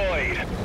destroyed.